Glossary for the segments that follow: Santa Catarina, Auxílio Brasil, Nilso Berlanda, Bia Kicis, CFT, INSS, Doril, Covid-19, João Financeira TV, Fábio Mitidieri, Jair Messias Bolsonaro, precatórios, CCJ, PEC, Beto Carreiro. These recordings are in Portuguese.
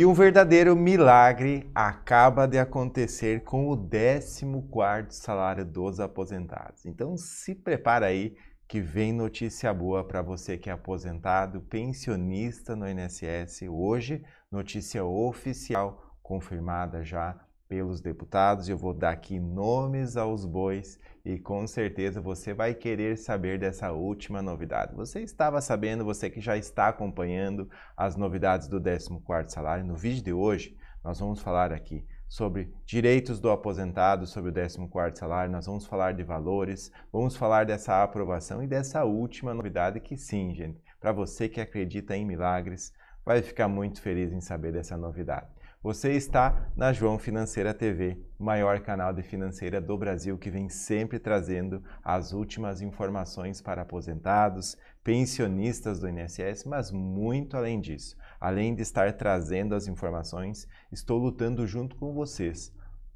E um verdadeiro milagre acaba de acontecer com o 14º salário dos aposentados. Então se prepara aí que vem notícia boa para você que é aposentado, pensionista no INSS. Hoje, notícia oficial confirmada já pelos deputados. Eu vou dar aqui nomes aos bois e com certeza você vai querer saber dessa última novidade. Você estava sabendo, você que já está acompanhando as novidades do 14º salário. No vídeo de hoje, nós vamos falar aqui sobre direitos do aposentado, sobre o 14º salário, nós vamos falar de valores, vamos falar dessa aprovação e dessa última novidade que sim, gente, para você que acredita em milagres, vai ficar muito feliz em saber dessa novidade. Você está na João Financeira TV, o maior canal de financeira do Brasil, que vem sempre trazendo as últimas informações para aposentados, pensionistas do INSS, mas muito além disso. Além de estar trazendo as informações, estou lutando junto com vocês,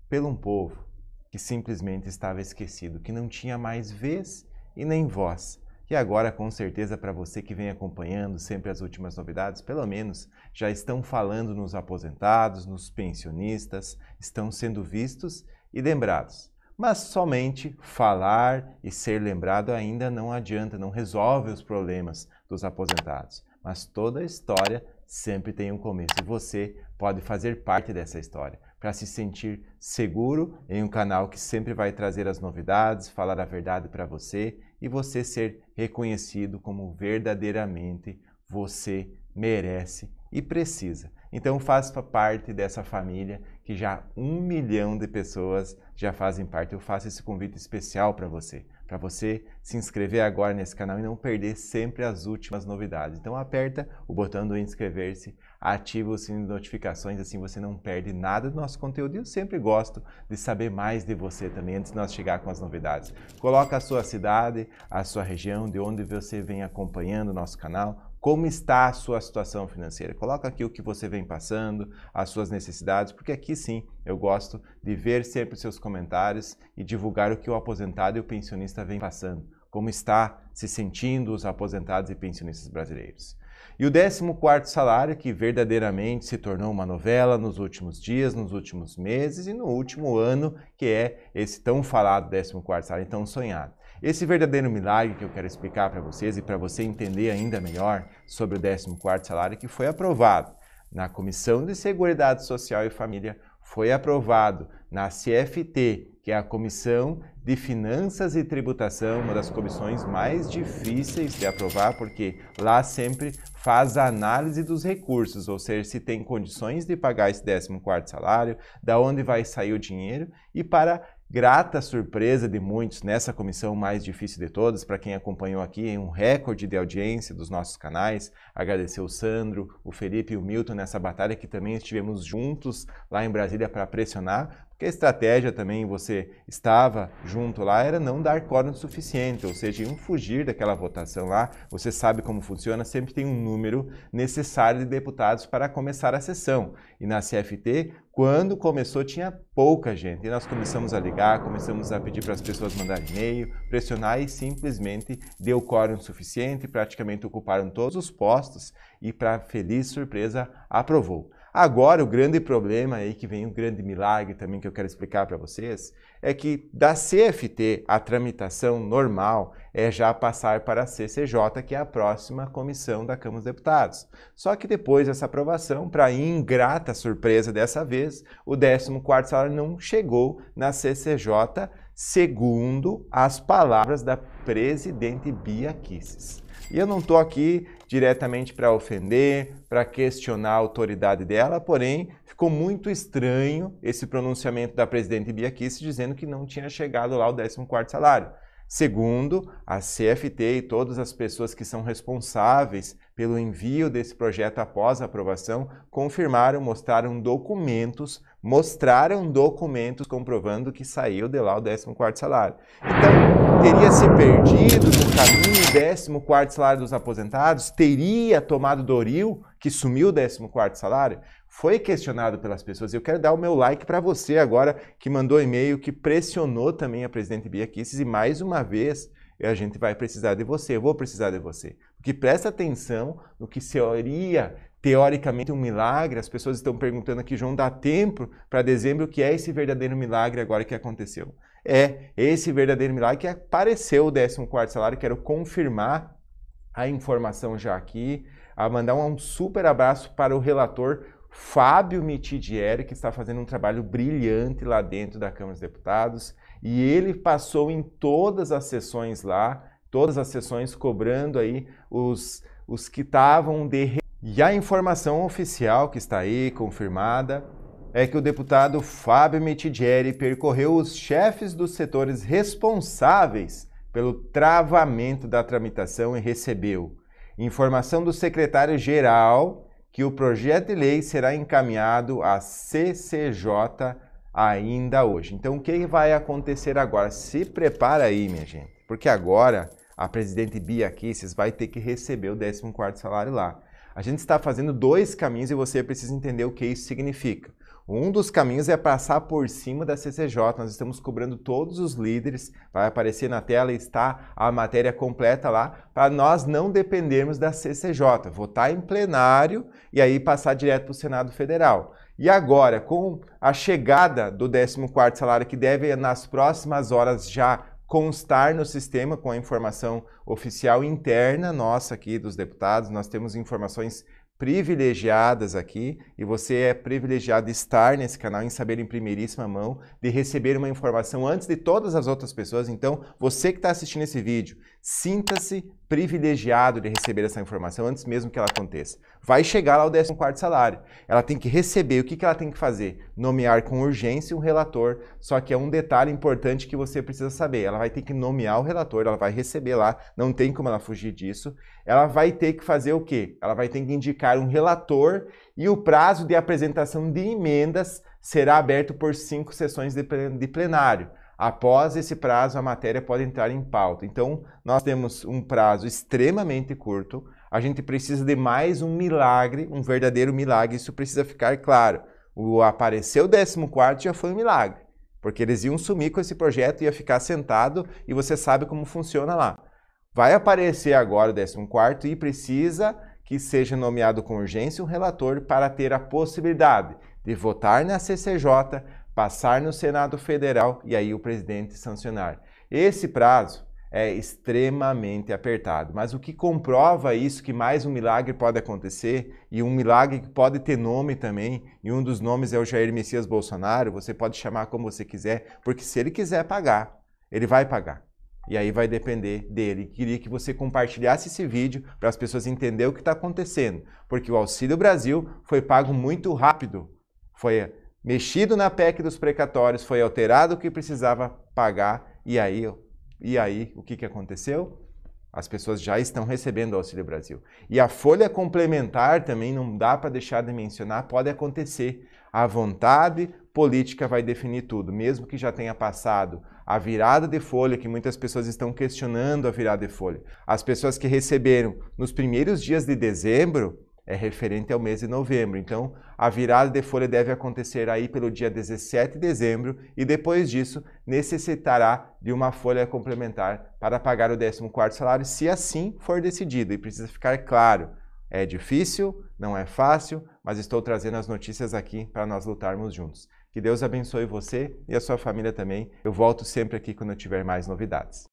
pelo um povo que simplesmente estava esquecido, que não tinha mais vez e nem voz. E agora, com certeza, para você que vem acompanhando sempre as últimas novidades, pelo menos já estão falando nos aposentados, nos pensionistas, estão sendo vistos e lembrados. Mas somente falar e ser lembrado ainda não adianta, não resolve os problemas dos aposentados. Mas toda a história sempre tem um começo e você pode fazer parte dessa história para se sentir seguro em um canal que sempre vai trazer as novidades, falar a verdade para você e você ser reconhecido como verdadeiramente você merece e precisa. Então faça parte dessa família que já 1 milhão de pessoas já fazem parte. Eu faço esse convite especial para você se inscrever agora nesse canal e não perder sempre as últimas novidades. Então aperta o botão do inscrever-se, ativa o sininho de notificações, assim você não perde nada do nosso conteúdo. E eu sempre gosto de saber mais de você também, antes de nós chegar com as novidades. Coloca a sua cidade, a sua região, de onde você vem acompanhando o nosso canal. Como está a sua situação financeira? Coloca aqui o que você vem passando, as suas necessidades, porque aqui sim eu gosto de ver sempre os seus comentários e divulgar o que o aposentado e o pensionista vem passando. Como está se sentindo os aposentados e pensionistas brasileiros. E o 14º salário, que verdadeiramente se tornou uma novela nos últimos dias, nos últimos meses e no último ano, que é esse tão falado 14º salário, tão sonhado. Esse verdadeiro milagre que eu quero explicar para vocês e para você entender ainda melhor sobre o 14º salário, que foi aprovado na Comissão de Seguridade Social e Família, foi aprovado na CFT, que é a Comissão de Finanças e Tributação, uma das comissões mais difíceis de aprovar, porque lá sempre faz a análise dos recursos, ou seja, se tem condições de pagar esse 14º salário, da onde vai sair o dinheiro e para grata surpresa de muitos nessa comissão mais difícil de todas, para quem acompanhou aqui em um recorde de audiência dos nossos canais, agradecer o Sandro, o Felipe e o Milton nessa batalha que também estivemos juntos lá em Brasília para pressionar, porque a estratégia também, você estava junto lá, era não dar quórum suficiente, ou seja, iam fugir daquela votação lá, você sabe como funciona, sempre tem um número necessário de deputados para começar a sessão. E na CFT, quando começou, tinha pouca gente. E nós começamos a ligar, começamos a pedir para as pessoas mandarem e-mail, pressionar e simplesmente deu quórum suficiente, praticamente ocuparam todos os postos e, para feliz surpresa, aprovou. Agora, o grande problema aí, que vem um grande milagre também que eu quero explicar para vocês, é que da CFT a tramitação normal é já passar para a CCJ, que é a próxima comissão da Câmara dos Deputados. Só que depois dessa aprovação, para ingrata surpresa dessa vez, o 14º salário não chegou na CCJ, segundo as palavras da presidente Bia Kicis. E eu não estou aqui diretamente para ofender, para questionar a autoridade dela, porém ficou muito estranho esse pronunciamento da presidente Bia Kicis dizendo que não tinha chegado lá o 14º salário. Segundo a CFT e todas as pessoas que são responsáveis pelo envio desse projeto após a aprovação, confirmaram, mostraram documentos comprovando que saiu de lá o 14º salário. Então, teria se perdido no caminho o 14º salário dos aposentados? Teria tomado Doril, que sumiu o 14º salário? Foi questionado pelas pessoas. Eu quero dar o meu like para você agora, que mandou e-mail, que pressionou também a presidente Bia Kicis e mais uma vez a gente vai precisar de você, eu vou precisar de você. Porque presta atenção no que seria teoricamente um milagre. As pessoas estão perguntando aqui, João, dá tempo para dezembro? O que é esse verdadeiro milagre agora que aconteceu? É esse verdadeiro milagre que apareceu o 14º salário. Quero confirmar a informação já aqui, a mandar um super abraço para o relator Fábio Mitidieri, que está fazendo um trabalho brilhante lá dentro da Câmara dos Deputados, e ele passou em todas as sessões lá, todas as sessões cobrando aí os que estavam de... E a informação oficial que está aí, confirmada, é que o deputado Fábio Mitidieri percorreu os chefes dos setores responsáveis pelo travamento da tramitação e recebeu informação do secretário-geral que o projeto de lei será encaminhado à CCJ ainda hoje. Então, o que vai acontecer agora? Se prepara aí, minha gente, porque agora a presidente Bia Kicis vai ter que receber o 14º salário lá. A gente está fazendo dois caminhos e você precisa entender o que isso significa. Um dos caminhos é passar por cima da CCJ. Nós estamos cobrando todos os líderes, vai aparecer na tela e está a matéria completa lá, para nós não dependermos da CCJ. Votar em plenário e aí passar direto para o Senado Federal. E agora, com a chegada do 14º salário, que deve nas próximas horas já constar no sistema com a informação oficial interna nossa aqui dos deputados, nós temos informações privilegiadas aqui e você é privilegiado de estar nesse canal, em saber em primeiríssima mão, de receber uma informação antes de todas as outras pessoas. Então, você que está assistindo esse vídeo, sinta-se privilegiado de receber essa informação antes mesmo que ela aconteça. Vai chegar lá o 14º salário. Ela tem que receber. O que ela tem que fazer? Nomear com urgência um relator. Só que é um detalhe importante que você precisa saber. Ela vai ter que nomear o relator, ela vai receber lá, não tem como ela fugir disso. Ela vai ter que fazer o quê? Ela vai ter que indicar um relator e o prazo de apresentação de emendas será aberto por 5 sessões de plenário. Após esse prazo, a matéria pode entrar em pauta. Então, nós temos um prazo extremamente curto. A gente precisa de mais um milagre, um verdadeiro milagre. Isso precisa ficar claro. O apareceu o 14º já foi um milagre, porque eles iam sumir com esse projeto, ia ficar sentado e você sabe como funciona lá. Vai aparecer agora o 14º e precisa que seja nomeado com urgência um relator para ter a possibilidade de votar na CCJ, passar no Senado Federal e aí o presidente sancionar. Esse prazo é extremamente apertado. Mas o que comprova isso, que mais um milagre pode acontecer, e um milagre que pode ter nome também, e um dos nomes é o Jair Messias Bolsonaro, você pode chamar como você quiser, porque se ele quiser pagar, ele vai pagar. E aí vai depender dele. Queria que você compartilhasse esse vídeo para as pessoas entenderem o que está acontecendo, porque o Auxílio Brasil foi pago muito rápido, foi mexido na PEC dos precatórios, foi alterado o que precisava pagar, e aí, o que aconteceu? As pessoas já estão recebendo o Auxílio Brasil. E a folha complementar também, não dá para deixar de mencionar, pode acontecer. A vontade política vai definir tudo, mesmo que já tenha passado a virada de folha, que muitas pessoas estão questionando a virada de folha. As pessoas que receberam nos primeiros dias de dezembro, é referente ao mês de novembro. Então, a virada de folha deve acontecer aí pelo dia 17 de dezembro e depois disso necessitará de uma folha complementar para pagar o 14º salário, se assim for decidido. E precisa ficar claro, é difícil, não é fácil, mas estou trazendo as notícias aqui para nós lutarmos juntos. Que Deus abençoe você e a sua família também. Eu volto sempre aqui quando eu tiver mais novidades.